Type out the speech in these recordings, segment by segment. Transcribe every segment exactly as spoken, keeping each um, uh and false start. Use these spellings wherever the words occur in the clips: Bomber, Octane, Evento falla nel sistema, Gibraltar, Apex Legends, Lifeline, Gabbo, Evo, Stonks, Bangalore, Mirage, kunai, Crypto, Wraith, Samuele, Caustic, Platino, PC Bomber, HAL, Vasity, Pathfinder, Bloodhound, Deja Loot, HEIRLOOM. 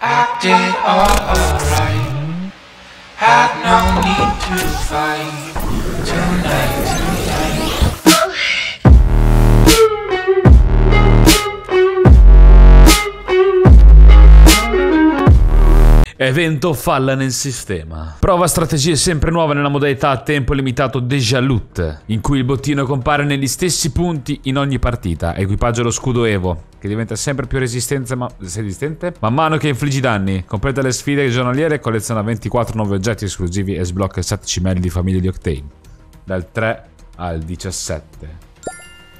I did all alright. Had no need to fight tonight, tonight. Evento falla nel sistema. Prova strategie sempre nuove nella modalità a tempo limitato Deja Loot, in cui il bottino compare negli stessi punti in ogni partita. Equipaggia lo scudo Evo, che diventa sempre più resistente, ma... resistente man mano che infliggi danni. Completa le sfide giornaliere, colleziona ventiquattro nuovi oggetti esclusivi e sblocca sette cimeli di famiglia di Octane dal tre al diciassette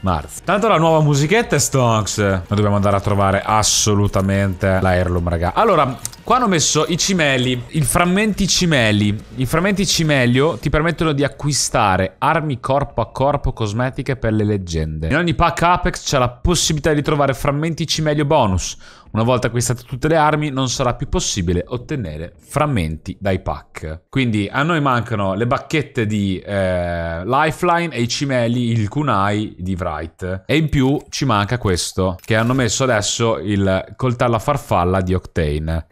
marzo. Tanto la nuova musichetta è Stonks. Noi dobbiamo andare a trovare assolutamente la heirloom, raga. Allora, qua hanno messo i cimeli, i frammenti cimeli. I frammenti cimelio ti permettono di acquistare armi corpo a corpo, cosmetiche per le leggende. In ogni pack Apex c'è la possibilità di trovare frammenti cimelio bonus. Una volta acquistate tutte le armi non sarà più possibile ottenere frammenti dai pack. Quindi a noi mancano le bacchette di eh, Lifeline e i cimeli, il kunai di Wraith. E in più ci manca questo, che hanno messo adesso il coltello a farfalla di Octane.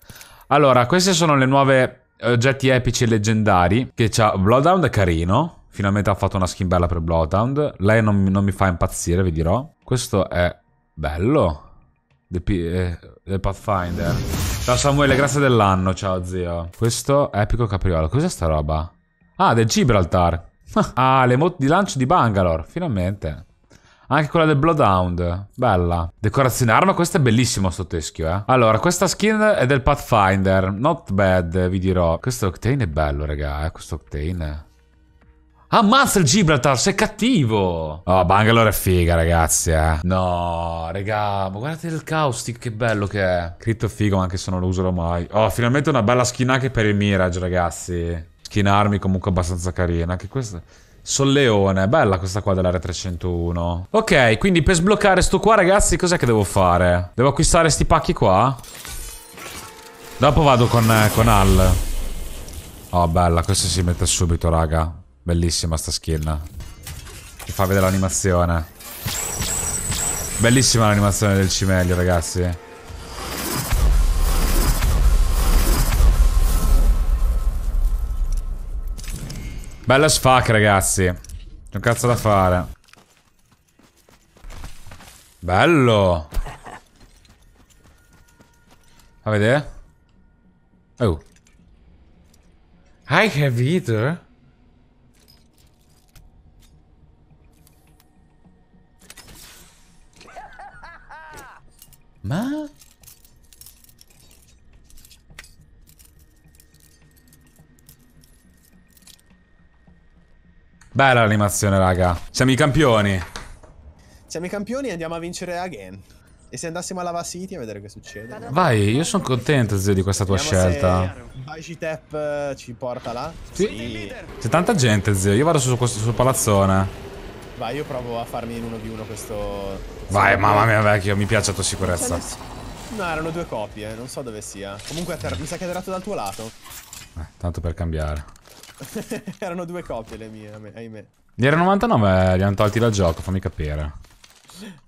Allora, queste sono le nuove oggetti epici e leggendari che c'ha Bloodhound. È carino, finalmente ha fatto una skin bella per Bloodhound. Lei non, non mi fa impazzire, vi dirò. Questo è bello del eh, Pathfinder. Ciao Samuele, grazie dell'anno, ciao zio. Questo è epico capriolo, cos'è sta roba? Ah, del Gibraltar. Ah, le emote di lancio di Bangalore, finalmente. Anche quella del Bloodhound, bella. Decorazione arma, questo è bellissimo sto teschio, eh. Allora, questa skin è del Pathfinder, not bad, vi dirò. Questo Octane è bello, raga, eh, questo Octane. Ammazza il Gibraltar, sei cattivo! Oh, Bangalore è figa, ragazzi, eh. No, raga, ma guardate il Caustic, che bello che è. Crypto figo, anche se non lo userò mai. Oh, finalmente una bella skin anche per il Mirage, ragazzi. Skin armi comunque abbastanza carina, anche questa... Solleone, bella questa qua dell'area trecentouno. Ok, quindi per sbloccare sto qua, ragazzi, cos'è che devo fare? Devo acquistare sti pacchi qua. Dopo vado con, eh, con H A L. Oh, bella, questa si mette subito, raga. Bellissima sta skin. Ti fa vedere l'animazione. Bellissima l'animazione del cimelio, ragazzi. Bella sfac, ragazzi. C'è un cazzo da fare. Bello. A vedere. Oh. Hai capito? Ma... Bella l'animazione, raga. Siamo i campioni. Siamo i campioni e andiamo a vincere again. E se andassimo alla Vasity a vedere che succede. Vai, io sono contento, zio, di questa tua Andiamo scelta. Bajitep ci porta là. Sì. sì. C'è tanta gente, zio. Io vado su questo sul palazzone. Vai, io provo a farmi in uno di uno questo. Vai, sì, mamma mia, vecchio, mi piace la tua sicurezza. No, erano due copie, non so dove sia. Comunque a terra, mi sa che è atterrato dal tuo lato. Eh, tanto per cambiare. Erano due copie le mie, ahimè. Gli era novantanove, li hanno tolti dal gioco, fammi capire.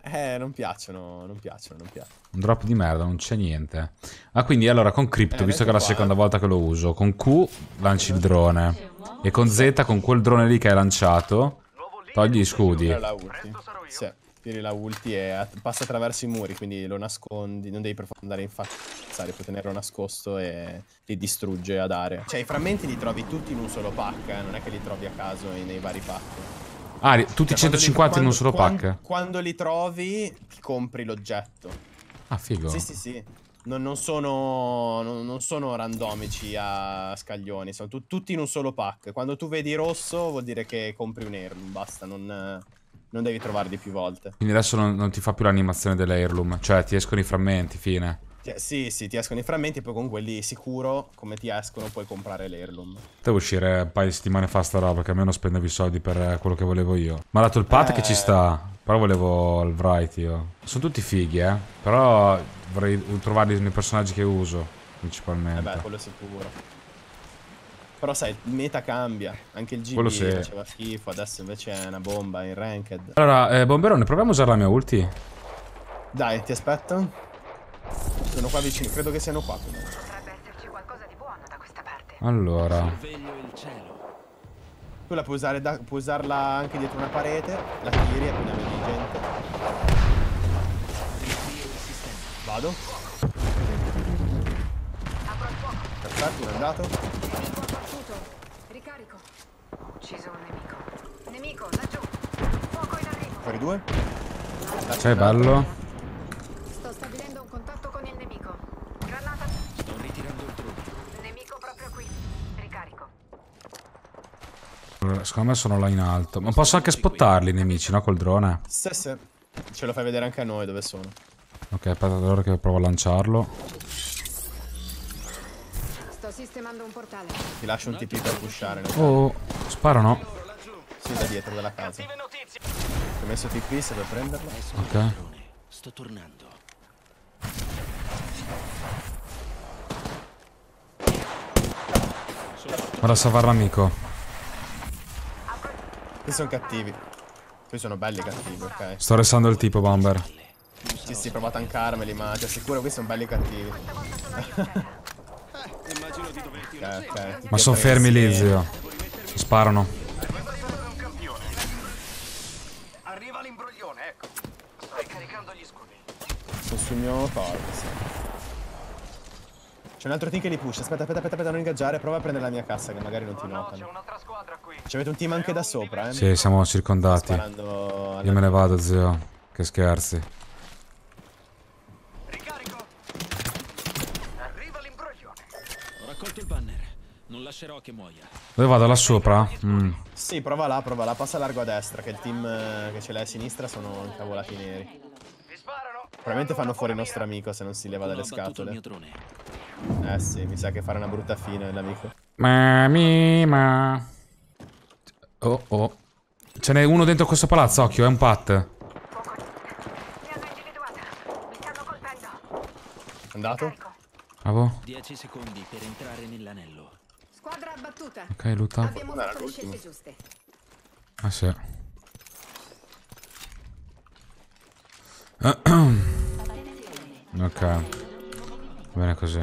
Eh, non piacciono, non piacciono, non piacciono. Un drop di merda, non c'è niente. Ah, quindi allora con Crypto, eh, visto che è la qua, seconda eh. volta che lo uso, con Q lanci il drone. E con Z, con quel drone lì che hai lanciato, togli gli scudi. La ulti. Sì, tiri la ulti e passa attraverso i muri, quindi lo nascondi, non devi per andare in faccia. Puoi tenerlo nascosto e li distrugge ad area. Cioè, i frammenti li trovi tutti in un solo pack, eh? Non è che li trovi a caso nei vari pack. Ah, tutti i cioè, centocinquanta li, in un solo quando, pack? Quando li trovi, ti compri l'oggetto. Ah, figo. Sì, sì, sì. Non, non, sono, non, non sono randomici a scaglioni, sono tu, tutti in un solo pack. Quando tu vedi rosso, vuol dire che compri un heirloom, basta, non... Non devi trovarli più volte. Quindi adesso non, non ti fa più l'animazione dell'heirloom. Cioè ti escono i frammenti, fine. Sì, sì, ti escono i frammenti e poi con quelli sicuro, come ti escono, puoi comprare l'heirloom. Devo uscire un paio di settimane fa sta roba, che almeno spendevo i soldi per quello che volevo io. Ma dato il pat eh... che ci sta. Però volevo il Wright io. Sono tutti fighi, eh. Però vorrei trovarli nei personaggi che uso, principalmente. Vabbè, eh quello sicuro. Però sai, il meta cambia. Anche il G B sì. Faceva schifo, adesso invece è una bomba in ranked. Allora, eh, Bomberone, proviamo a usare la mia ulti. Dai, ti aspetto. Sono qua vicino, credo che siano qua. Potrebbe esserci qualcosa di buono da questa parte. Allora, tu la puoi usare da, puoi usarla anche dietro una parete, la tiri e quindi avvedi gente. Vado. Cazzato, è andato. Ricarico. Ho ucciso un nemico. Nemico, laggiù. Fuoco in arrivo. Fuori due. C'è ballo. Secondo me sono là in alto. Ma posso anche spottarli i nemici, no? Col drone. Sì, sì. Ce lo fai vedere anche a noi dove sono. Ok, aspetta allora che provo a lanciarlo. Sto sistemando un portale. Ti lascio un T P per pushare. Oh, sparano. Sì, da dietro dalla casa. Ho messo T P se per prenderlo. Ok. Sto tornando. Vado a salvare l'amico. Questi sono cattivi. Poi sono belli cattivi, ok. Sto restando il tipo, Bomber. Sì, sì, prova a tankarmeli, ma ti assicuro questi sono belli cattivi. Okay, okay. Ma sono fermi lì, zio. Sparano. Arriva l'imbroglione, ecco. Stai caricando gli scudi. Sono sul mio corpo, sì. C'è un altro team che li push. Aspetta, aspetta, aspetta, aspetta, non ingaggiare. Prova a prendere la mia cassa che magari non ti notano. Ci avete un team anche da sopra, eh? Sì, siamo circondati. Io me ne vado, zio. Che scherzi. Ricarico. Arriva l'imbroglione. Ho raccolto il banner. Non lascerò che muoia. Dove vado? Là sopra? Mm. Sì, prova là, prova là. Passa largo a destra, che il team che ce l'hai a sinistra sono incavolati neri. Probabilmente fanno fuori il nostro amico se non si leva dalle scatole. Eh sì, mi sa che farà una brutta fine l'amico. Mamma ma. Oh oh. Ce n'è uno dentro questo palazzo, occhio, è un pat. Mi stanno colpendo. Andato? Bravo. dieci secondi per entrare nell'anello. Squadra abbattuta. Ok, luta. Abbiamo fatto le scelte giuste. Ah sì. Ok. Bene così.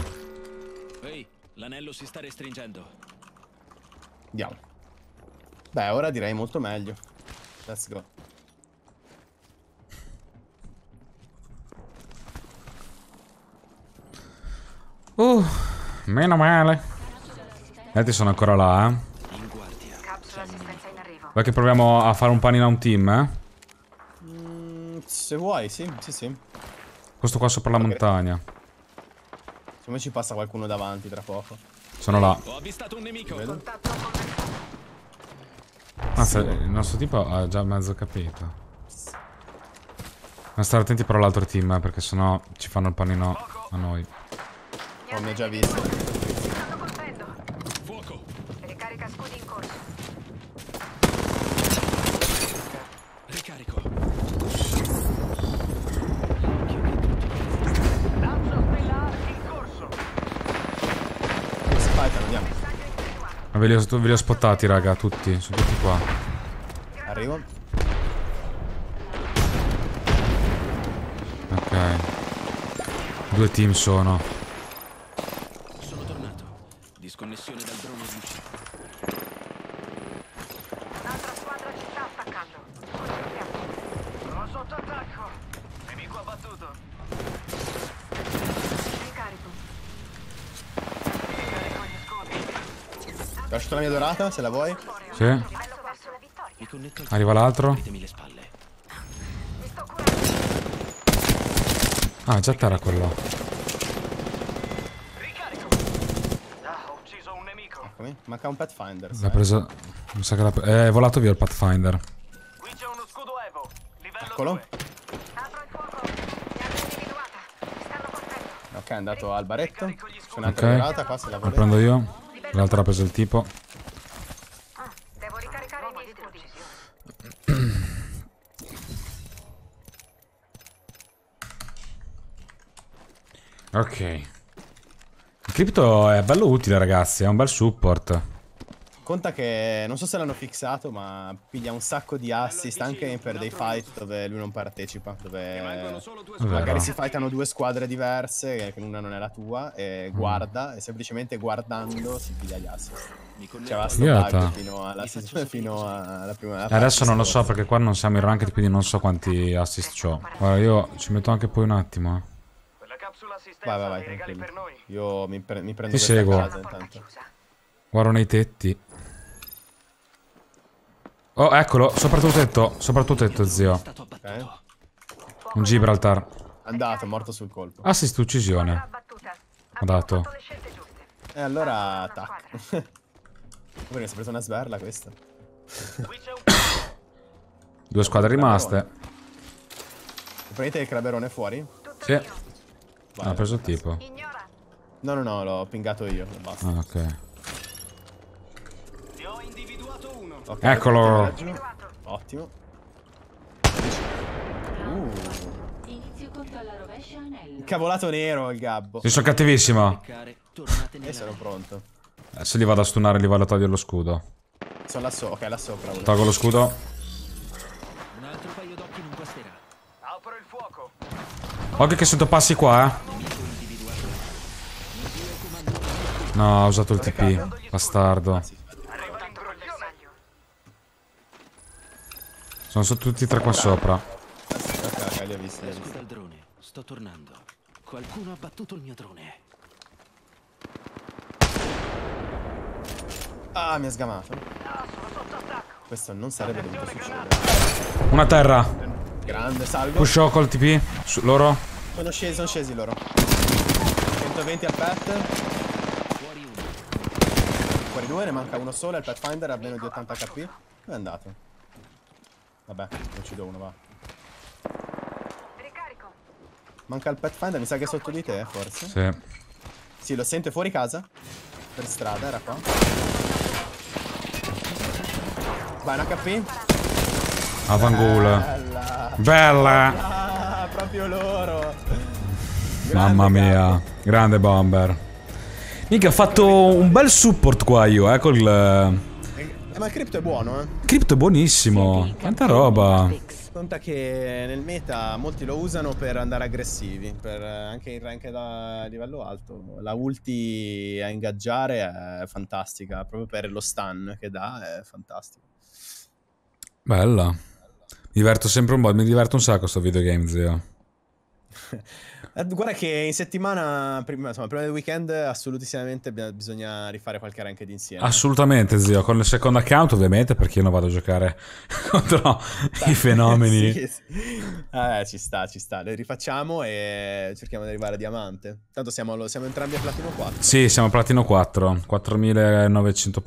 Ehi, l'anello si sta restringendo. Andiamo. Beh, ora direi molto meglio. Let's go. Uh, meno male. E ti sono ancora là, eh. Vai che proviamo a fare un panino a un team, eh. Se vuoi, sì, sì, sì. Questo qua sopra la okay. montagna. Secondo me ci passa qualcuno davanti tra poco. Sono là. Ho avvistato un nemico. Mazza, sì. Il nostro tipo ha già mezzo capito. Ma stare attenti però all'altro team, eh, perché sennò ci fanno il panino a noi. Oh, mi ho già visto. Stanno colpendo. Fuoco. Ricarica scudi in corso. Ricarico. Ve li, ho, ve li ho spottati, raga, tutti. Sono tutti qua. Arrivo. Ok. Due team sono. Sono tornato. Disconnessione dal drone di luce. L'altra squadra ci sta attaccando. Sono sotto attacco. Nemico abbattuto. Ricarico. Lascio la mia dorata, se la vuoi. Sì. Arriva l'altro. Ah, già terra quello. Eccomi. Manca un Pathfinder. L'ha preso. Mi sa che l'ha preso. Eh, è volato via il Pathfinder. Qui c'è uno scudo Evo. Eccolo. Ok, è andato al baretto. C'è un'altra okay. dorata qua, se la vuoi. La prendo io. L'altra ha preso il tipo. Ah, devo ricaricare i miei studi. Ok. Il Crypto è bello utile, ragazzi. È un bel support. Conta che non so se l'hanno fissato, ma piglia un sacco di assist anche per dei fight dove lui non partecipa, dove magari si fightano due squadre diverse, che una non è la tua, e guarda, mm. e semplicemente guardando si piglia gli assist. C'era stato fino alla, fino alla prima alla adesso non lo so perché qua non siamo in ranked, quindi non so quanti assist ho. Guarda, io ci metto anche poi un attimo. Vai, vai, vai, tranquillo. Io mi, pre mi prendo questa casa intanto. Guardo nei tetti. Oh, eccolo, sopra tuo tetto, sopra tuo tetto, zio. Okay. Un Gibraltar. Andato, morto sul colpo. Assist uccisione. Ho dato. E allora attack. Perché si è presa una sberla questa. Due squadre rimaste. Prendete il craberone fuori? Sì. Vai, ha preso il tipo. No, no, no, l'ho pingato io. Basta. Ah, ok. Okay, eccolo. Ottimo. Uh. Incavolato nero il gabbo. Sì, sono cattivissimo. E sono pronto. Adesso li vado a stunare, li vado a togliere lo scudo. Sono là sopra, ok, là sopra. Volevo. Tolgo lo scudo. Un altro paio d'occhi non basterà. Apro il fuoco. Occhio che sento passi qua, eh. No, ho usato il T P. Bastardo. Sono tutti tre qua sopra. Ok, ok, li ho visti. Scusa il drone, sto tornando. Qualcuno ha battuto il mio drone. Ah, mi ha sgamato. Questo non sarebbe dovuto succedere. Una terra. Grande, salvo. Pusho col T P su loro. Sono scesi, sono scesi loro. centoventi al pet. Fuori uno. Fuori due, ne manca uno solo. Il Pathfinder ha meno di ottanta H P. Dove è andato? Vabbè, ne uccido uno, va. Ricarico. Manca il Pathfinder, mi sa che è sotto di te, forse. Sì. Sì, lo sente fuori casa. Per strada, era qua. Vai, un H P. Avangula. Bella. Bella. Bella. Proprio loro. Mamma mia. Grande Bomber. Mica, ho fatto un bel support qua io, eh, col... Eh, ma il Crypto è buono, eh. Crypto è buonissimo. Quanta roba. Conta che nel meta molti lo usano per andare aggressivi. Per anche in rank da livello alto. La ulti a ingaggiare è fantastica. Proprio per lo stun che dà è fantastico. Bella. Mi diverto sempre un po'. Mi diverto un sacco sto videogame, zio. Guarda che in settimana, prima, insomma, prima del weekend, assolutissimamente bisogna rifare qualche rank d'insieme. Assolutamente, zio, con il secondo account ovviamente, perché io non vado a giocare contro i fenomeni. Sì, sì. Eh, ci sta, ci sta, le rifacciamo e cerchiamo di arrivare a diamante. Tanto siamo, siamo entrambi a Platino quattro. Sì, siamo a Platino quattro, quattromilanovecento.